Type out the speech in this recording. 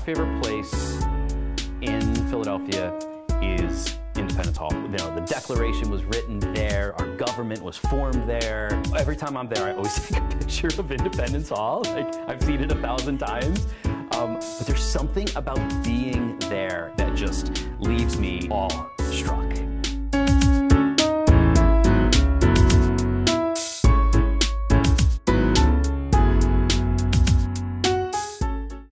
my favorite place in Philadelphia is Independence Hall. You know, the Declaration was written there, our government was formed there. Every time I'm there, I always take a picture of Independence Hall. Like, I've seen it 1,000 times. But there's something about being there that just leaves me awed.